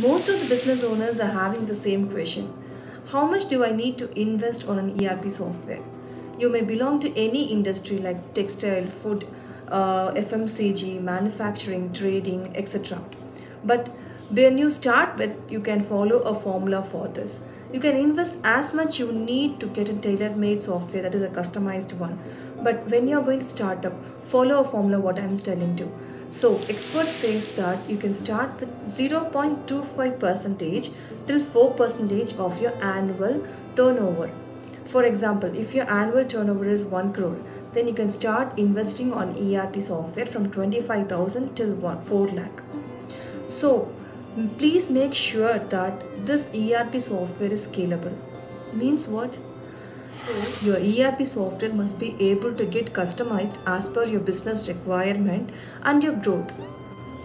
Most of the business owners are having the same question. How much do I need to invest on an ERP software? You may belong to any industry like textile, food, FMCG, manufacturing, trading, etc. But when you start with, you can follow a formula for this. You can invest as much you need to get a tailor-made software, that is a customized one. But when you are going to start up, follow a formula what I am telling you. So experts says that you can start with 0.25% till 4% of your annual turnover. For example, if your annual turnover is 1 crore, then you can start investing on ERP software from 25,000 till 4 lakh. So please make sure that this ERP software is scalable. Means what? So your ERP software must be able to get customized as per your business requirement and your growth.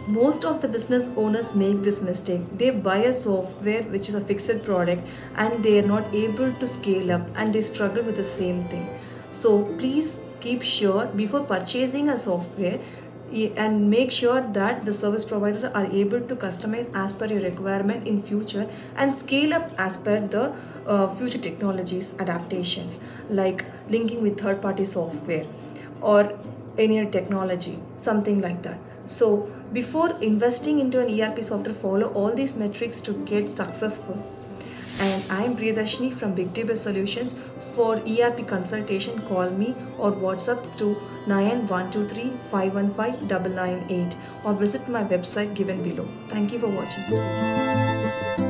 Most of the business owners make this mistake. They buy a software which is a fixed product and they are not able to scale up and they struggle with the same thing. So please keep sure before purchasing a software and make sure that the service providers are able to customize as per your requirement in future and scale up as per the future technologies adaptations like linking with third-party software or any technology, something like that. So before investing into an ERP software, follow all these metrics to get successful. And I am Priyadharshini from Bigdbiz Solutions. For ERP consultation, call me or WhatsApp to 9123515998 or visit my website given below. Thank you for watching.